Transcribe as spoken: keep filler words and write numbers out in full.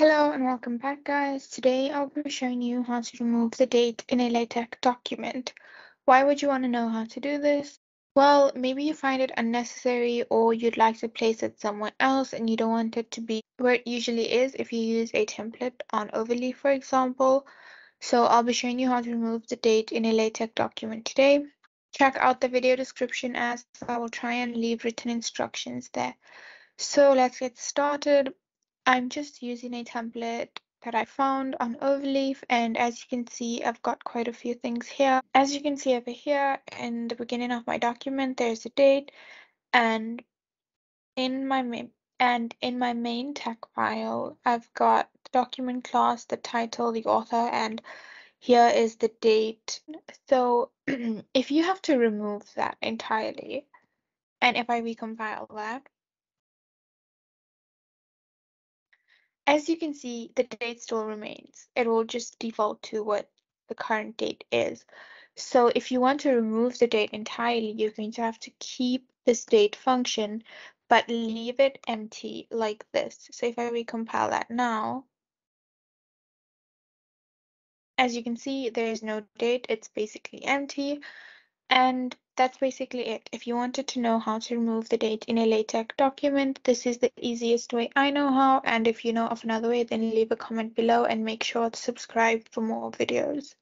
Hello and welcome back, guys. Today I'll be showing you how to remove the date in a LaTeX document. Why would you want to know how to do this? Well, maybe you find it unnecessary or you'd like to place it somewhere else and you don't want it to be where it usually is if you use a template on Overleaf, for example. So I'll be showing you how to remove the date in a LaTeX document today. Check out the video description as I will try and leave written instructions there. So let's get started. I'm just using a template that I found on Overleaf, and as you can see, I've got quite a few things here. As you can see over here in the beginning of my document, there's a date, and in my main and in my main tag file, I've got the document class, the title, the author, and here is the date. So if you have to remove that entirely, and if I recompile that, as you can see, the date still remains. It will just default to what the current date is. So if you want to remove the date entirely, you're going to have to keep this date function, but leave it empty like this. So if I recompile that now, as you can see, there is no date. It's basically empty. And that's basically it. If you wanted to know how to remove the date in a LaTeX document, this is the easiest way I know how. And if you know of another way, then leave a comment below and make sure to subscribe for more videos.